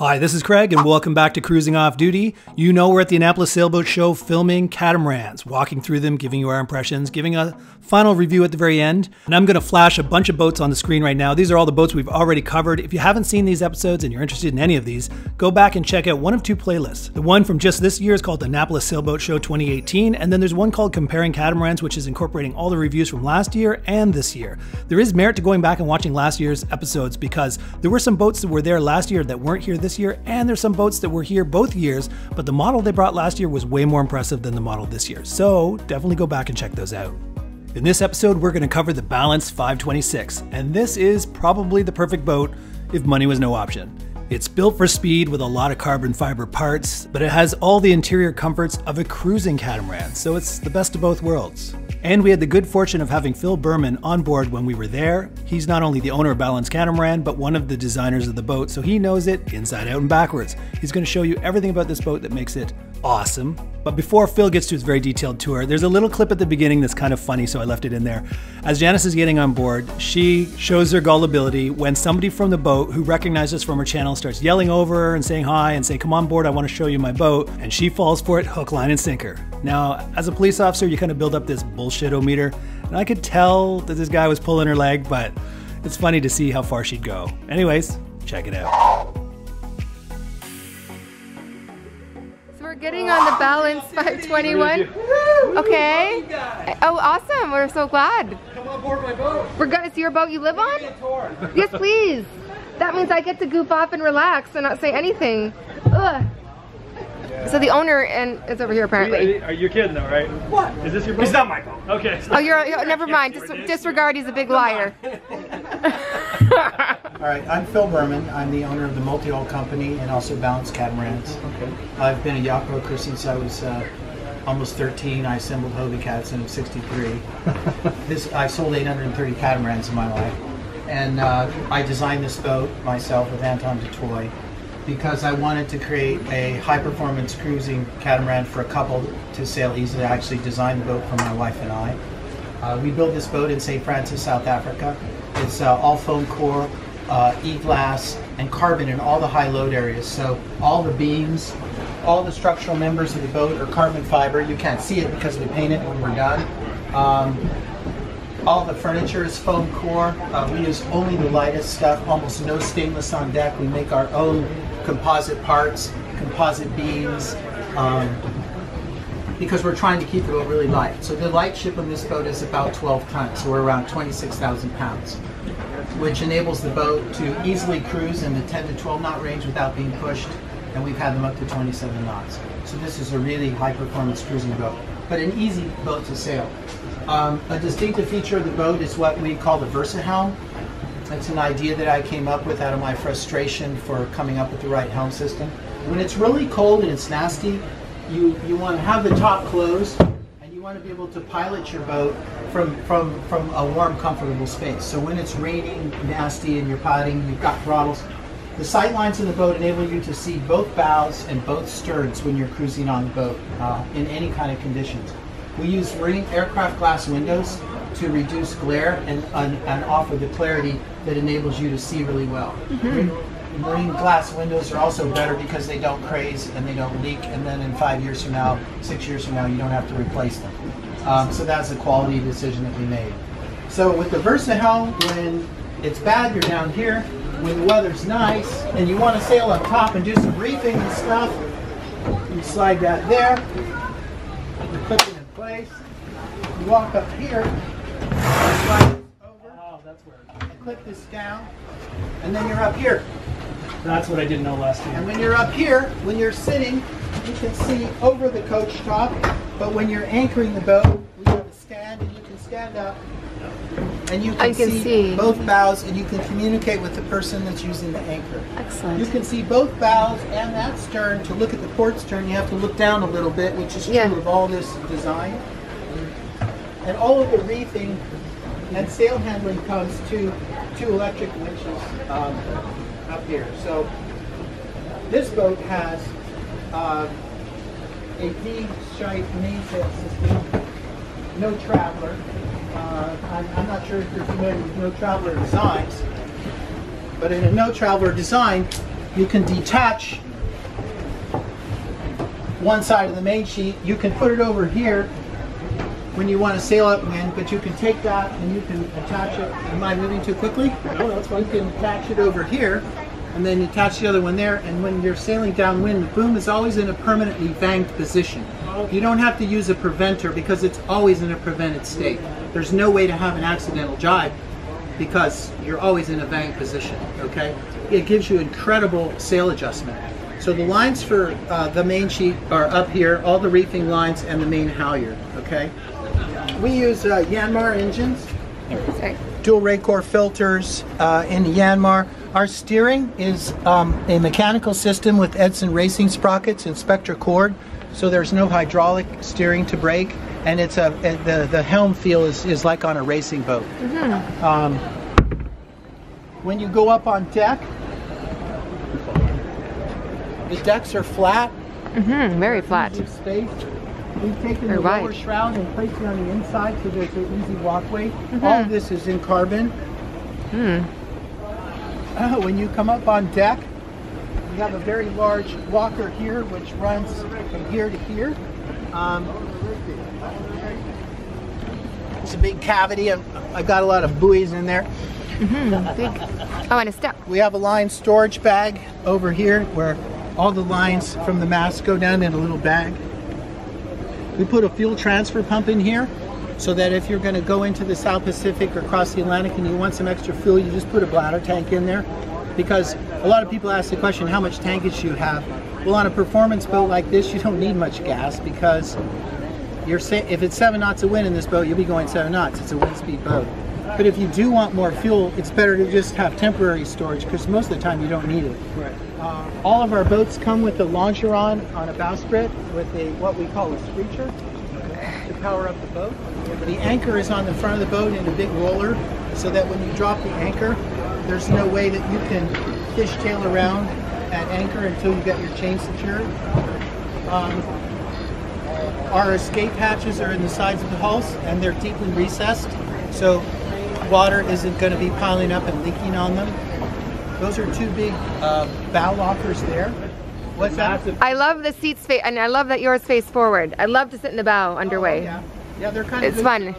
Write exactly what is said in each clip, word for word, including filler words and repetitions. Hi, this is Craig and welcome back to Cruising Off Duty. You know we're at the Annapolis Sailboat Show filming catamarans, walking through them, giving you our impressions, giving a final review at the very end. And I'm gonna flash a bunch of boats on the screen right now. These are all the boats we've already covered. If you haven't seen these episodes and you're interested in any of these, go back and check out one of two playlists. The one from just this year is called the Annapolis Sailboat Show twenty eighteen. And then there's one called Comparing Catamarans, which is incorporating all the reviews from last year and this year. There is merit to going back and watching last year's episodes because there were some boats that were there last year that weren't here this This year, and there's some boats that were here both years, but the model they brought last year was way more impressive than the model this year. So definitely go back and check those out. In this episode, we're going to cover the Balance five twenty-six, and this is probably the perfect boat if money was no option. It's built for speed with a lot of carbon fiber parts, but it has all the interior comforts of a cruising catamaran, so it's the best of both worlds. And we had the good fortune of having Phil Berman on board when we were there. He's not only the owner of Balance Catamaran, but one of the designers of the boat, so he knows it inside out and backwards. He's gonna show you everything about this boat that makes it awesome. But before Phil gets to his very detailed tour, there's a little clip at the beginning that's kind of funny, so I left it in there. As Janice is getting on board, she shows her gullibility when somebody from the boat who recognized us from her channel starts yelling over her and saying hi and saying, "Come on board, I want to show you my boat." And she falls for it, hook, line, and sinker. Now, as a police officer, you kind of build up this bullshit-o-meter, and I could tell that this guy was pulling her leg, but it's funny to see how far she'd go. Anyways, check it out. We're getting on the Balance five twenty-one. Okay. Oh, awesome. We're so glad. Come on board my boat. We're going to see your boat you live on? Yes, please. That means I get to goof off and relax and not say anything. Ugh. So the owner and it's over here apparently. Are you kidding though, right? What? Is this your boat? It's not my boat. Okay. Oh, you're, you're never mind. Dis disregard. He's a big liar. All right, I'm Phil Berman. I'm the owner of the Multihull Company and also Balance Catamarans. Okay. I've been a yacht broker since I was uh, almost thirteen. I assembled Hobie Cats and I'm sixty-three. this I sold eight hundred thirty catamarans in my life, and uh, I designed this boat myself with Anton DeToy because I wanted to create a high-performance cruising catamaran for a couple to sail easily. I actually designed the boat for my wife and I. Uh, we built this boat in Saint Francis, South Africa. It's uh, all foam core, uh, e-glass, and carbon in all the high-load areas. So all the beams, all the structural members of the boat are carbon fiber. You can't see it because we paint it when we're done. Um, All the furniture is foam core. Uh, we use only the lightest stuff, almost no stainless on deck. We make our own composite parts, composite beams, um, because we're trying to keep the boat really light. So the light ship on this boat is about twelve tons, so we're around twenty-six thousand pounds, which enables the boat to easily cruise in the ten to twelve knot range without being pushed, and we've had them up to twenty-seven knots. So this is a really high-performance cruising boat, but an easy boat to sail. Um, a distinctive feature of the boat is what we call the Versa Helm. That's an idea that I came up with out of my frustration for coming up with the right helm system. When it's really cold and it's nasty, you, you want to have the top closed and you want to be able to pilot your boat from, from, from a warm, comfortable space. So when it's raining, nasty, and you're piloting, you've got throttles. The sight lines in the boat enable you to see both bows and both sterns when you're cruising on the boat uh, in any kind of conditions. We use aircraft glass windows to reduce glare and, and, and offer the clarity that enables you to see really well. Mm-hmm. Marine glass windows are also better because they don't craze and they don't leak, and then in five years from now, six years from now, you don't have to replace them. Um, so that's a quality decision that we made. So with the Versa Helm, when it's bad, you're down here. When the weather's nice and you want to sail up top and do some reefing and stuff, you slide that there, you put it in place, you walk up here, slide it over, oh, that's weird. And clip this down, and then you're up here. That's what I didn't know last year. And when you're up here, when you're sitting, you can see over the coach top, but when you're anchoring the boat, we have a stand and you can stand up. And you can, can see, see both bows, and you can communicate with the person that's using the anchor. Excellent. You can see both bows and that stern. To look at the port stern, you have to look down a little bit, which is yeah. true of all this design. And all of the reefing and sail handling comes to two electric winches um, up here. So this boat has uh, a V-shaped mainsail system, no traveler. Uh, I'm, I'm not sure if you're familiar with no-traveler designs, but in a no-traveler design, You can detach one side of the main sheet. You can put it over here when you want to sail up wind, but you can take that and you can attach it. Am I moving too quickly? No, that's fine. You can attach it over here and then attach the other one there, and when you're sailing downwind, the boom is always in a permanently banked position. You don't have to use a preventer because it's always in a prevented state. There's no way to have an accidental jibe because you're always in a banked position, okay? It gives you incredible sail adjustment. So the lines for uh, the main sheet are up here, all the reefing lines and the main halyard, okay? We use uh, Yanmar engines, Sorry. dual Raycor filters uh, in the Yanmar. Our steering is um, a mechanical system with Edson racing sprockets and Spectra cord, so there's no hydraulic steering to brake, and it's a, a the the helm feel is, is like on a racing boat. Mm-hmm. Um, when you go up on deck, the decks are flat. Mm-hmm, very flat. Space. We've taken very the wide. lower shroud and placed it on the inside so there's an easy walkway. Mm-hmm. All of this is in carbon. Mm. Uh, when you come up on deck, you have a very large walker here which runs from here to here. Um, it's a big cavity. I've, I've got a lot of buoys in there. Mm-hmm, big. Oh, and a step. We have a line storage bag over here where all the lines from the mast go down in a little bag. We put a fuel transfer pump in here so that if you're going to go into the South Pacific or across the Atlantic and you want some extra fuel, you just put a bladder tank in there. Because a lot of people ask the question, how much tankage do you have? Well, on a performance boat like this, you don't need much gas because you're if it's seven knots of wind in this boat, you'll be going seven knots. It's a wind-speed boat. But if you do want more fuel, it's better to just have temporary storage because most of the time you don't need it. Right. Uh, all of our boats come with a longeron on a bowsprit with a what we call a screecher to power up the boat. The anchor is on the front of the boat in a big roller so that when you drop the anchor, there's no way that you can fishtail around at anchor until you get your chain secured. Um, our escape hatches are in the sides of the hulls and they're deeply recessed, so water isn't going to be piling up and leaking on them. Those are two big uh, bow lockers there. What's that? I love the seat space, and I love that yours face forward. I love to sit in the bow underway. Oh, yeah, yeah, they're kind of. It's fun.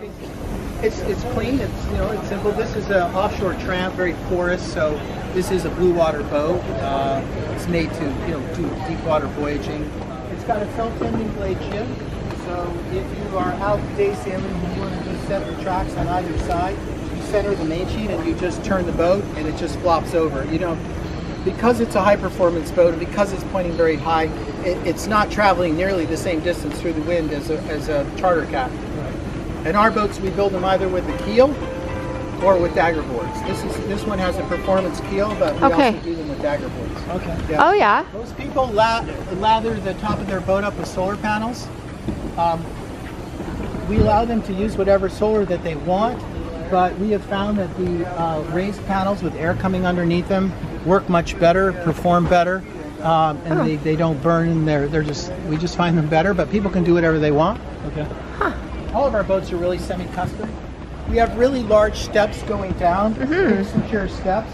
It's it's clean. It's you know it's simple. This is an offshore tramp, very porous. So this is a blue water boat. Uh, it's made to you know do deep water voyaging. It's got a self-tending blade jib. So if you are out day sailing, you want to just set the tracks on either side. Center the main sheet and you just turn the boat and it just flops over. You know, because it's a high performance boat and because it's pointing very high, it, it's not traveling nearly the same distance through the wind as a, as a charter cat. And our boats, we build them either with a keel or with dagger boards. This is this one has a performance keel, but we okay. also do them with dagger boards. Okay. Yeah. Oh yeah. Most people la lather the top of their boat up with solar panels. Um, we allow them to use whatever solar that they want. But we have found that the uh, raised panels with air coming underneath them work much better, perform better, um, and oh. they, they don't burn. They're, they're just we just find them better. But people can do whatever they want. Okay. Huh. All of our boats are really semi-custom. We have really large steps going down, mm-hmm. secure steps.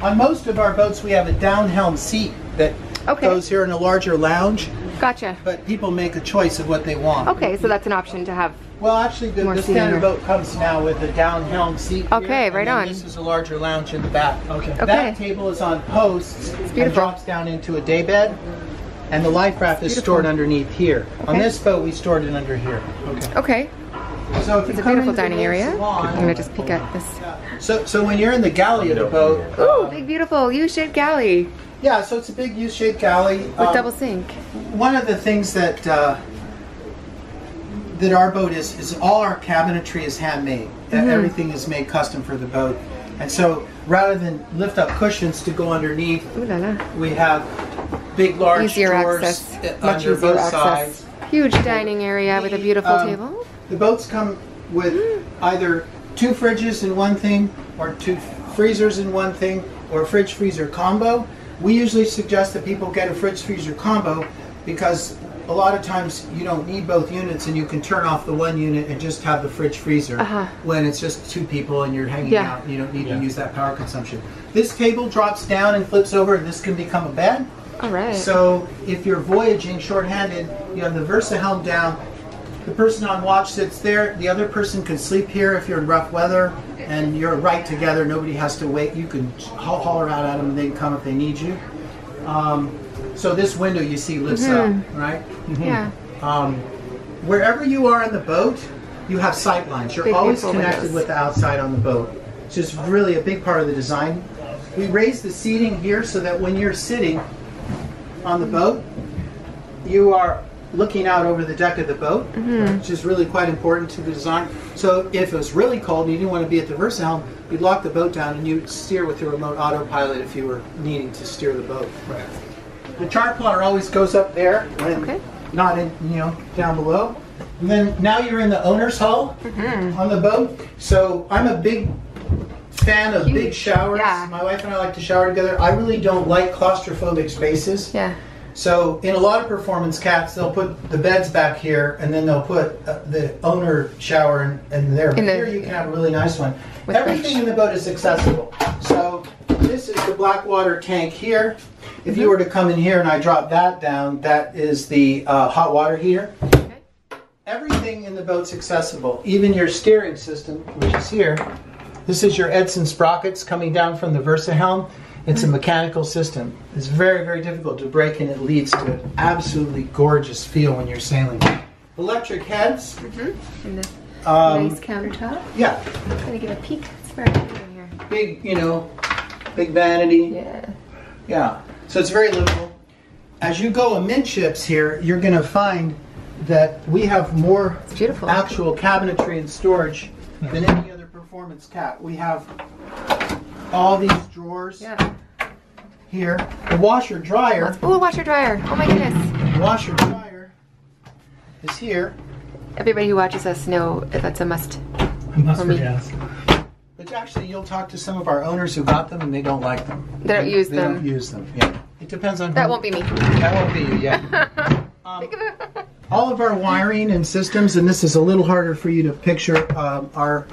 On most of our boats, we have a down helm seat that okay. goes here in a larger lounge. Gotcha. But people make a choice of what they want. Okay, so that's an option to have. Well, actually, the, the standard boat comes now with a down helm seat. Okay, here, right on. This is a larger lounge in the back. Okay. okay. That table is on posts and drops down into a daybed, and the life raft is stored underneath here. Okay. On this boat, we stored it under here. Okay. Okay. So if it's you a come beautiful dining area. Salon, I'm gonna just peek at this. Yeah. So, so when you're in the galley of the boat. Ooh, big beautiful U-shaped galley. Yeah, so it's a big U-shaped galley with um, double sink. One of the things that. Uh, that our boat is, is all our cabinetry is handmade. Mm-hmm. Everything is made custom for the boat. And so rather than lift up cushions to go underneath, Ooh la la. we have big, large easier drawers access. Much easier both access. sides. Huge dining area the, with a beautiful um, table. The boats come with mm. either two fridges in one thing or two freezers in one thing or a fridge-freezer combo. We usually suggest that people get a fridge-freezer combo because a lot of times you don't need both units, and you can turn off the one unit and just have the fridge freezer uh-huh. when it's just two people and you're hanging yeah. out, and you don't need yeah. to use that power consumption. This table drops down and flips over, and this can become a bed. All right. So if you're voyaging shorthanded, you have the Versa Helm down. The person on watch sits there. The other person can sleep here if you're in rough weather, and you're right together. Nobody has to wait. You can holler out at them, and they can come if they need you. Um, so this window you see lifts mm-hmm. up, right? Mm-hmm. Yeah. Um, wherever you are in the boat, you have sight lines. You're big always connected windows. With the outside on the boat, which is really a big part of the design. We raise the seating here so that when you're sitting on the boat, you are looking out over the deck of the boat, mm-hmm. which is really quite important to the design. So if it was really cold and you didn't want to be at the Versa Helm, you'd lock the boat down and you'd steer with your remote autopilot if you were needing to steer the boat. Right. The chart plotter always goes up there, and okay. not in, you know, down below. And then now you're in the owner's hull mm-hmm. on the boat. So I'm a big fan of Huge. big showers. Yeah. My wife and I like to shower together. I really don't like claustrophobic spaces. Yeah. So in a lot of performance cats, they'll put the beds back here, and then they'll put uh, the owner shower in, in there. But in the, here you can have a really nice one. Everything fish. in the boat is accessible. So this is the black water tank here. If you were to come in here and I drop that down, that is the uh, hot water heater. Okay. Everything in the boat's accessible, even your steering system, which is here. This is your Edson sprockets coming down from the Versa Helm. It's a mechanical system. It's very, very difficult to break, and it leads to an absolutely gorgeous feel when you're sailing. Electric heads. Mm-hmm. And the um, nice countertop. Yeah. I'm going to give a peek. It's very good in here. Big, you know, big vanity. Yeah. Yeah. So it's very livable. As you go amidships here, you're going to find that we have more Beautiful. actual cabinetry and storage than any other performance cat. We have all these drawers yeah. here. The washer dryer. Oh, washer dryer. Oh my goodness. The washer dryer is here. Everybody who watches us know that's a must. A must for yes. Which actually, you'll talk to some of our owners who got them and they don't like them. They don't use they them. They don't use them. Yeah. It depends on. That who. won't be me. That won't be you. Yeah. um, all of our wiring and systems, and this is a little harder for you to picture. Um, our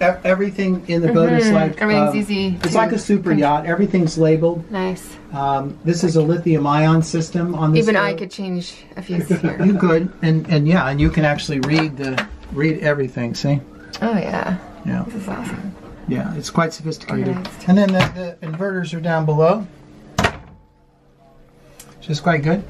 Everything in the boat mm-hmm. is like everything's uh, easy. It's like a super yacht. Everything's labeled. Nice. Um, this is a lithium-ion system on this. Even boat. I could change a few here. You could, and and yeah, and you can actually read the read everything. See? Oh yeah. Yeah. This is awesome. Yeah, it's quite sophisticated. Organized. And then the, the inverters are down below, which is quite good.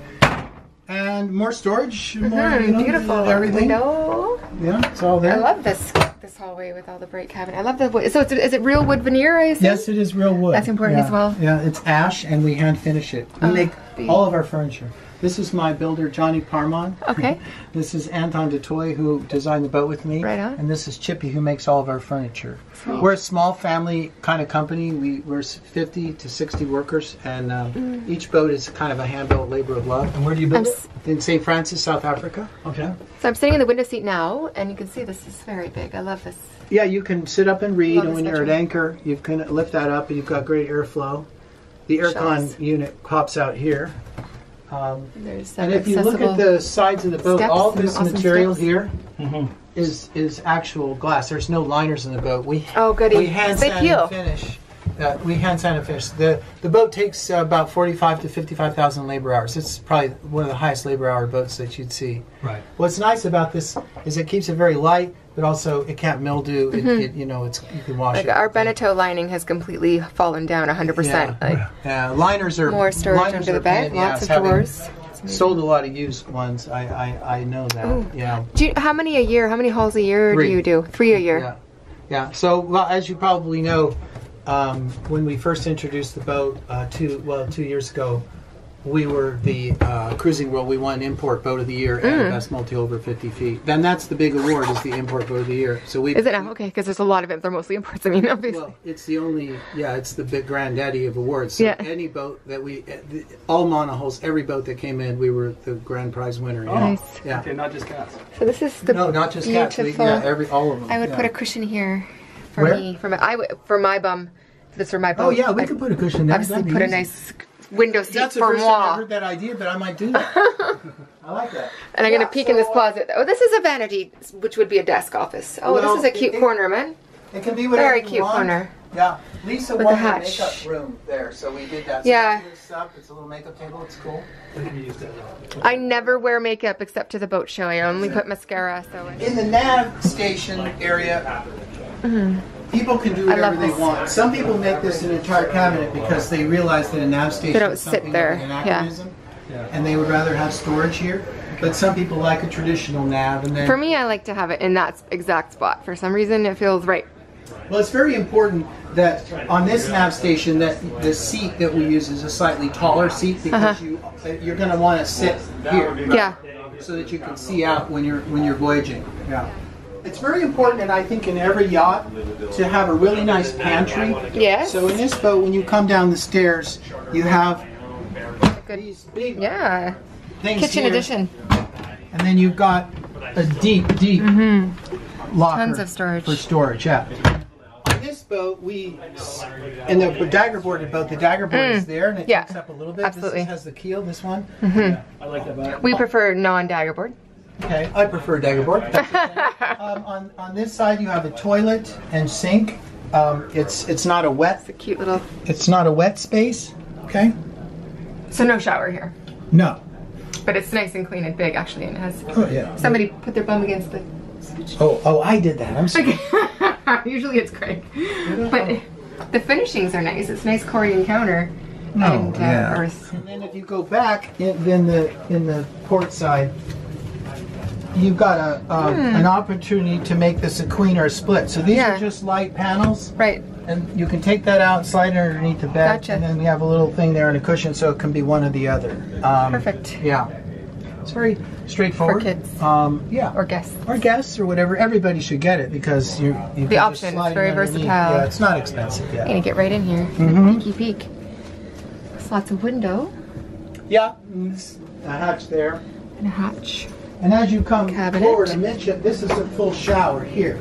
And more storage. Mm-hmm. More, you know, beautiful. Everything. Window. Yeah, it's all there. I love this. This hallway with all the bright cabinet. I love the wood. So it's, is it real wood veneer, I assume? Yes, it is real wood. That's important yeah. as well. Yeah, it's ash, and we hand finish it. We oh, make be. all of our furniture. This is my builder, Johnny Parmon. Okay. This is Anton DeToy, who designed the boat with me. Right on. And this is Chippy, who makes all of our furniture. Sweet. We're a small family kind of company. We, we're fifty to sixty workers, and um, mm. each boat is kind of a hand-built labor of love. And where do you build I'm it? In Saint Francis, South Africa. Okay. So I'm sitting in the window seat now, and you can see this is very big. I love this. Yeah, you can sit up and read, and when you're bedroom. at anchor, you can lift that up, and you've got great airflow. The aircon unit pops out here. Um, and if you look at the sides of the boat, all this awesome material steps. here mm-hmm. is is actual glass. There's no liners in the boat. We oh goody, we hand sand and finish. Uh, we hand sand and finish. The the boat takes uh, about forty-five to fifty-five thousand labor hours. It's probably one of the highest labor hour boats that you'd see. Right. What's nice about this is it keeps it very light, but also it can't mildew. Mm-hmm. it, it, you know, it's you can wash like it. Our Beneteau lining has completely fallen down one hundred percent. Yeah, like yeah. liners are more storage under the bed. Lots of drawers. Sold a lot of used ones. I I, I know that. Ooh. Yeah. Do you, how many a year? How many hauls a year Three. do you do? Three a year. Yeah. Yeah. So well, as you probably know, um, when we first introduced the boat uh, two well two years ago, we were the uh, Cruising World. We won Import Boat of the Year and mm. the Best Multi Over fifty feet. Then that's the big award, is the Import Boat of the Year. So we is it now? Okay, because there's a lot of it. They're mostly imports. I mean, obviously. Well, it's the only. Yeah, it's the big granddaddy of awards. So yeah. Any boat that we, all monohulls, every boat that came in, we were the grand prize winner. Yeah. Oh, nice. Yeah. Okay, not just cats. So this is the no, not just cats. We, yeah, every all of them. I would yeah. put a cushion here for Where? me, for my I w for my bum. This for my bum. Oh yeah, we I'd, could put a cushion there. Obviously, put easy. a nice. window seat. That's the for first moi. Time I heard that idea, but I might do that. I like that. And I'm yeah, going to peek so, in this closet. Oh, this is a vanity, which would be a desk office. Oh, well, this is a cute it, corner, man. It can be whatever Very you cute want. corner. Yeah. Lisa With wanted a makeup room there, so we did that. So yeah. It's a little makeup table. It's cool. I never wear makeup except to the boat show. I only put mascara. So in the nav station area, mm-hmm. people can do whatever they want. Some people make this an entire cabinet because they realize that a nav station they don't is something sit there. Like an anachronism, yeah. and they would rather have storage here. But some people like a traditional nav. And then for me, I like to have it in that exact spot. For some reason, it feels right. Well, it's very important that on this nav station that the seat that we use is a slightly taller seat because uh-huh. you you're going to want to sit here, yeah, so that you can see out when you're when you're voyaging. Yeah, it's very important, and I think in every yacht to have a really nice pantry. Yes. So in this boat, when you come down the stairs, you have these big yeah things kitchen here, edition, and then you've got a deep, deep mm-hmm. locker Tons of storage. for storage. Yeah. This boat, we in the dagger boarded boat, the dagger board mm. is there and it yeah. takes up a little bit. Absolutely. This has the keel, this one. Mm-hmm. yeah, I like that boat. We prefer non dagger board. Okay, I prefer dagger board. um, on, on this side, you have a toilet and sink. Um, it's it's not a wet. It's a cute little. It's not a wet space. Okay. So no shower here. No. But it's nice and clean and big actually, and it has. Oh yeah. Somebody yeah. put their bum against the. Oh oh, I did that. I'm sorry. Okay. Usually it's Craig, but the finishings are nice. It's nice Corian counter. Oh, and, uh, yeah. and then if you go back in, in the in the port side, you've got a, a hmm. an opportunity to make this a queen or a split. So these yeah. are just light panels, right? And you can take that out, slide it underneath the bed, gotcha. and then we have a little thing there and a cushion, so it can be one or the other. Um, Perfect. Yeah. It's very straightforward. For kids. Um, yeah. Or guests. Or guests or whatever. Everybody should get it because you, you the option is very versatile. Yeah, it's not expensive. Yeah. I'm going to get right in here. Mm-hmm. Peeky peek. There's lots of window. Yeah. A hatch there. And a hatch. And as you come Cabinet. forward and mention, this is a full shower here.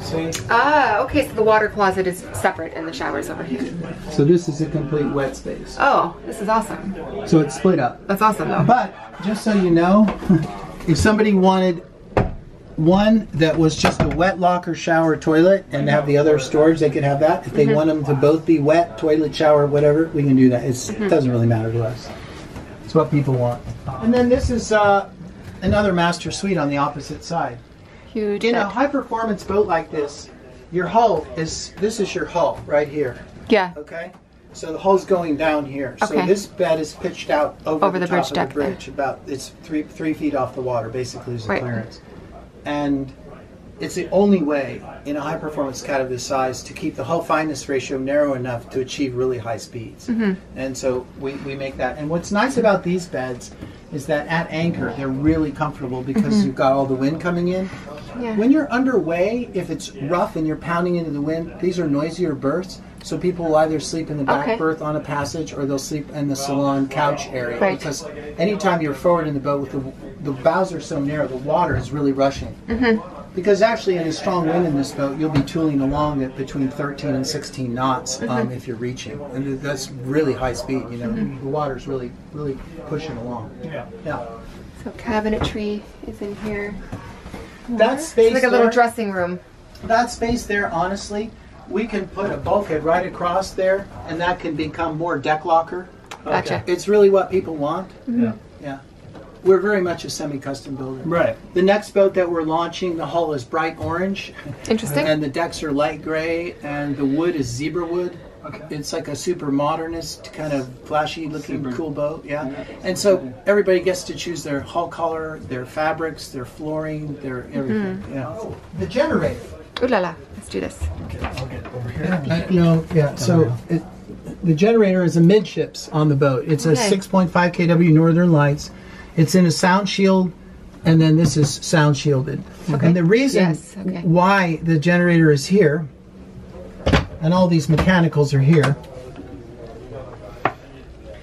See? Ah, okay, so the water closet is separate and the shower's over here. So this is a complete wet space. Oh, this is awesome. So it's split up. That's awesome though. But, just so you know, if somebody wanted one that was just a wet locker, shower, toilet, and have the other storage, they could have that. If they mm-hmm. want them to both be wet, toilet, shower, whatever, we can do that. It's, mm-hmm. It doesn't really matter to us. It's what people want. And then this is uh, another master suite on the opposite side. Huge in head. a high-performance boat like this, your hull is, this is your hull right here. Yeah. Okay? So the hull's going down here. Okay. So this bed is pitched out over, over the, the top bridge of deck the bridge. There. About, it's three, three feet off the water, basically, is the right. clearance. And it's the only way in a high-performance cat of this size to keep the hull fineness ratio narrow enough to achieve really high speeds. Mm-hmm. And so we, we make that. And what's nice about these beds is that at anchor, they're really comfortable because mm-hmm. you've got all the wind coming in. Yeah. When you're underway, if it's rough and you're pounding into the wind, these are noisier berths, so people will either sleep in the back okay. berth on a passage or they'll sleep in the salon couch area right. because anytime you're forward in the boat with the, the bows are so narrow, the water is really rushing. Mm-hmm. Because actually in a strong wind in this boat, you'll be tooling along at between thirteen and sixteen knots um, mm-hmm. if you're reaching. And that's really high speed, you know, mm-hmm. the water's really, really pushing along. Yeah. yeah. So cabinetry is in here. That space, it's like a little there, dressing room. That space there, honestly, we can put a bulkhead right across there, and that can become more deck locker. Gotcha. Okay. It's really what people want. Mm-hmm. Yeah. Yeah. We're very much a semi-custom builder. Right. The next boat that we're launching, the hull is bright orange. Interesting. And the decks are light gray, and the wood is zebra wood. Okay. It's like a super modernist kind of flashy-looking cool boat, yeah. yeah. And so everybody gets to choose their hull color, their fabrics, their flooring, their everything. Mm. Yeah. Oh, the generator. Ooh la la! Let's do this. Okay, I'll get over here. Yeah. No, yeah. So it, the generator is amidships on the boat. It's okay. a six point five kilowatt Northern Lights. It's in a sound shield. And then this is sound shielded. Okay. And the reason yes. okay. why the generator is here. And all these mechanicals are here.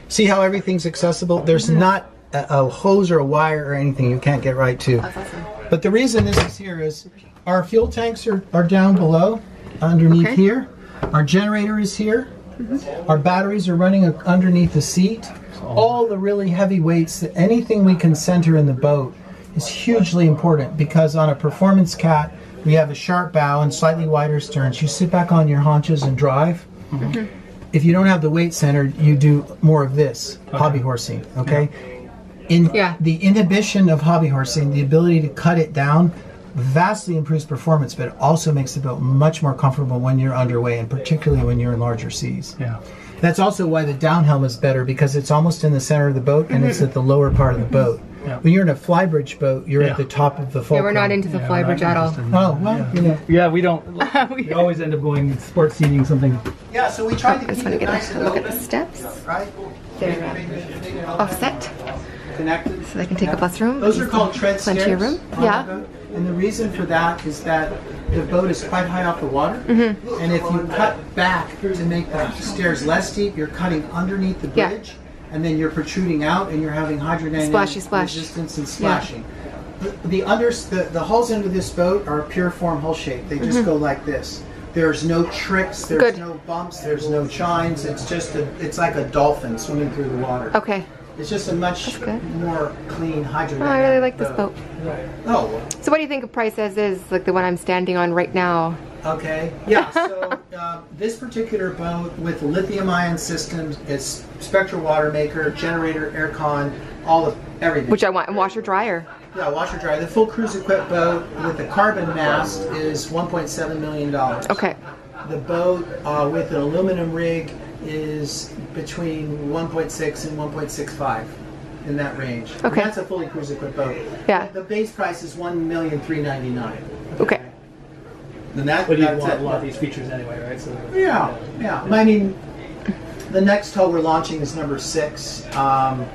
See how everything's accessible? There's not a, a hose or a wire or anything you can't get right to. That's awesome. But the reason this is here is our fuel tanks are, are down below, underneath okay. here. Our generator is here. Mm-hmm. Our batteries are running underneath the seat. All the really heavy weights, anything we can center in the boat is hugely important, because on a performance cat, we have a sharp bow and slightly wider sterns. You sit back on your haunches and drive. Mm-hmm. If you don't have the weight centered, you do more of this, okay. hobby horsing, okay? Yeah. In yeah. The inhibition of hobby horsing, the ability to cut it down, vastly improves performance, but it also makes the boat much more comfortable when you're underway, and particularly when you're in larger seas. Yeah. That's also why the down helm is better, because it's almost in the center of the boat, and mm-hmm. it's at the lower part of the boat. Yeah. When you're in a flybridge boat, you're yeah. at the top of the fulcrum. Yeah, we're not into the yeah, flybridge at all. Oh, well, yeah. You know. Yeah, we don't. we, we always end up going sports seating something. Yeah, so we tried to keep it nice and look open. At the steps. Right? They're uh, offset. Connected. So they can take up less room. Those are called tread stairs. Plenty of room. Yeah. And the reason for that is that the boat is quite high off the water, mm-hmm. and if you cut back to make the stairs less steep, you're cutting underneath the bridge, yeah. and then you're protruding out, and you're having hydrodynamic Splashy, splash. resistance and splashing. Yeah. The, the, under, the, the hulls under this boat are pure form hull shape. They just mm-hmm. go like this. There's no tricks, there's Good. no bumps, there's no chines. It's just a, it's like a dolphin swimming through the water. Okay. It's just a much more clean hydrodynamic. Oh, I really like this boat. Right. Oh. So what do you think of price as is, like the one I'm standing on right now? Okay. Yeah, so uh, this particular boat with lithium-ion systems, it's Spectra water maker, generator, aircon, all of everything. Which I want, and washer dryer. Yeah, washer dryer. The full cruise-equipped boat with the carbon mast is one point seven million dollars. Okay. The boat uh, with an aluminum rig is between one point six and one point six five, in that range. Okay. And that's a fully cruise equipped boat. Yeah. The base price is one million three hundred ninety-nine thousand dollars. Okay. Then that, but you want it. a lot of these features anyway, right? So yeah, yeah, yeah. I mean, the next hull we're launching is number six, um,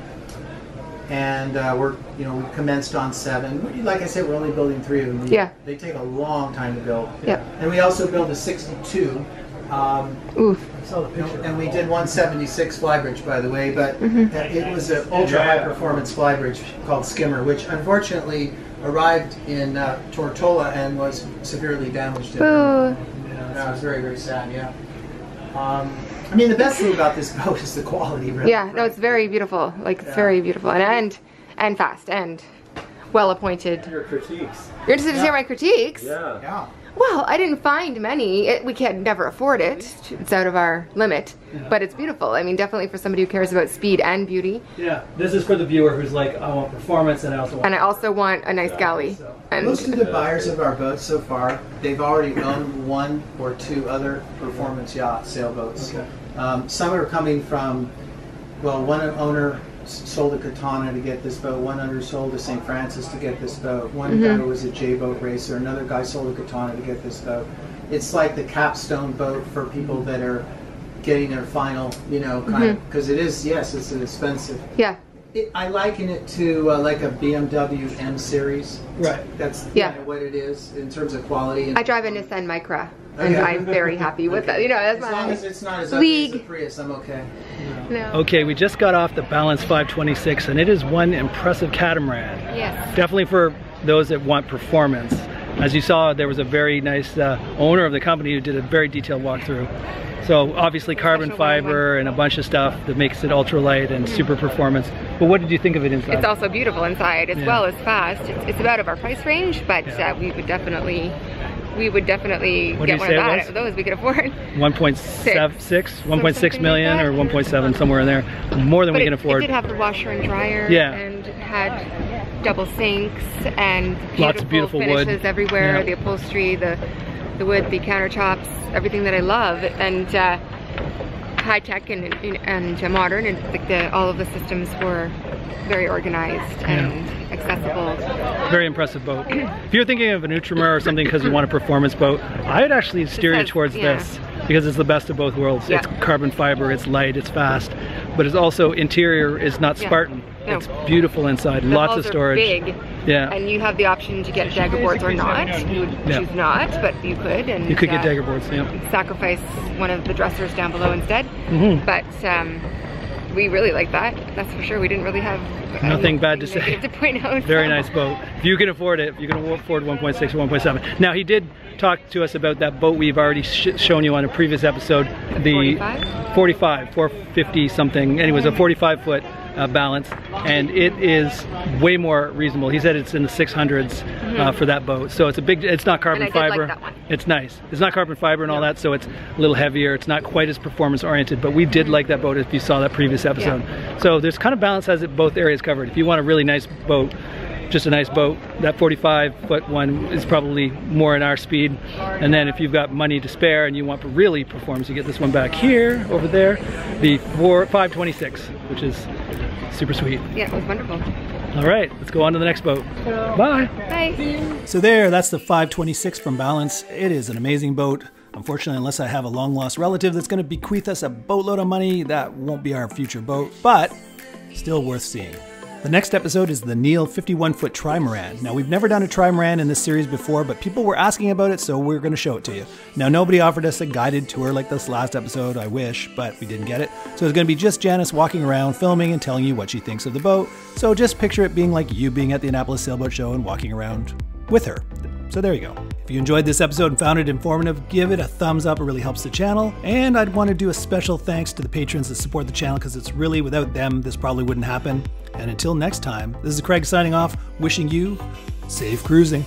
and uh, we're you know we commenced on seven. Like I said, we're only building three of them. We, yeah. They take a long time to build. Yeah. And we also build a sixty-two. Um, Oof. And we did one seventy-six flybridge, by the way, but mm-hmm. it was an ultra-high-performance flybridge called Skimmer, which unfortunately arrived in uh, Tortola and was severely damaged. Boo. And that was very, very sad, yeah. Um, I mean, the best thing about this boat is the quality, really. Yeah, no, it's very beautiful. Like, it's yeah. very beautiful. And, and, and fast, and well-appointed. Your critiques. You're interested yeah. to hear my critiques? Yeah. Yeah. Well, I didn't find many. It, we can never afford it. It's out of our limit, yeah. but it's beautiful. I mean, definitely for somebody who cares about speed and beauty. Yeah, this is for the viewer who's like, I want performance, and I also want. And I also want a nice galley. So. And most of the buyers of our boats so far, they've already owned one or two other performance yacht sailboats. Okay. Um, some are coming from, well, one owner sold a Katana to get this boat, one owner sold to Saint Francis to get this boat, one mm-hmm. guy was a J-boat racer, another guy sold a Katana to get this boat. It's like the capstone boat for people that are getting their final, you know, kind mm-hmm. of, because it is, yes, it's an expensive. Yeah. It, I liken it to uh, like a B M W M series. Right. That's yeah. kind of what it is in terms of quality. And I drive a Nissan Micra. And okay. I'm very happy with okay. that. You know, that's as long as it's not as ugly as a Prius, I'm okay. No. No. Okay, we just got off the Balance five twenty-six, and it is one impressive catamaran. Yes. Definitely for those that want performance. As you saw, there was a very nice uh, owner of the company who did a very detailed walkthrough. So obviously carbon fiber and a bunch of stuff that makes it ultralight and super performance. But what did you think of it inside? It's also beautiful inside, as yeah. well as fast. It's, it's about of our price range, but yeah. uh, we would definitely... We would definitely what get one of that, those? those we could afford. one point six million or one point seven, somewhere in there. More than but we it, can afford. It did have the washer and dryer, yeah. and it had double sinks and beautiful lots of beautiful finishes wood. everywhere. Yeah. The upholstery, the the wood, the countertops, everything that I love, and uh, high tech and and, and modern, and like the, all of the systems were very organized and yeah. accessible. Very impressive boat. If you're thinking of an Outremer or something because you want a performance boat, I would actually steer has, you towards yeah. this, because it's the best of both worlds. Yeah. It's carbon fiber, it's light, it's fast, but it's also interior is not Spartan. Yeah. No. It's beautiful inside, the lots of storage. Are big, yeah. and you have the option to get dagger boards or not. You would yeah. choose not, but you could. And you could get uh, dagger boards, yeah. sacrifice one of the dressers down below instead. Mm-hmm. But um, we really like that, that's for sure. We didn't really have nothing bad to say. To point out. Very nice boat. if you can afford it, if you can afford one point six or one point seven. Now, he did talk to us about that boat we've already sh shown you on a previous episode. The forty-five, four fifty something. Anyways, a forty-five foot uh, Balance, and it is way more reasonable. He said it's in the six hundreds mm-hmm. uh, for that boat. So it's a big, it's not carbon fiber. Like that one. It's nice. It's not carbon fiber and yep. all that, so it's a little heavier. It's not quite as performance oriented, but we did mm-hmm. like that boat if you saw that previous episode. Yeah. So there's kind of Balance has it both areas covered. If you want a really nice boat, just a nice boat, that forty-five foot one is probably more in our speed. And then if you've got money to spare and you want to really perform, so you get this one back here, over there, the four, five twenty-six, which is super sweet. Yeah, it was wonderful. All right, let's go on to the next boat. Bye. Bye. So there, that's the five twenty-six from Balance. It is an amazing boat. Unfortunately, unless I have a long lost relative that's gonna bequeath us a boatload of money, that won't be our future boat, but still worth seeing. The next episode is the Neil fifty-one foot Trimaran. Now, we've never done a Trimaran in this series before, but people were asking about it, so we're going to show it to you. Now, nobody offered us a guided tour like this last episode, I wish, but we didn't get it. So it's going to be just Janice walking around, filming, and telling you what she thinks of the boat. So just picture it being like you being at the Annapolis Sailboat Show and walking around with her. So there you go. If you enjoyed this episode and found it informative, give it a thumbs up. It really helps the channel. And I'd want to do a special thanks to the patrons that support the channel, because it's really without them, this probably wouldn't happen. And until next time, this is Craig signing off, wishing you safe cruising.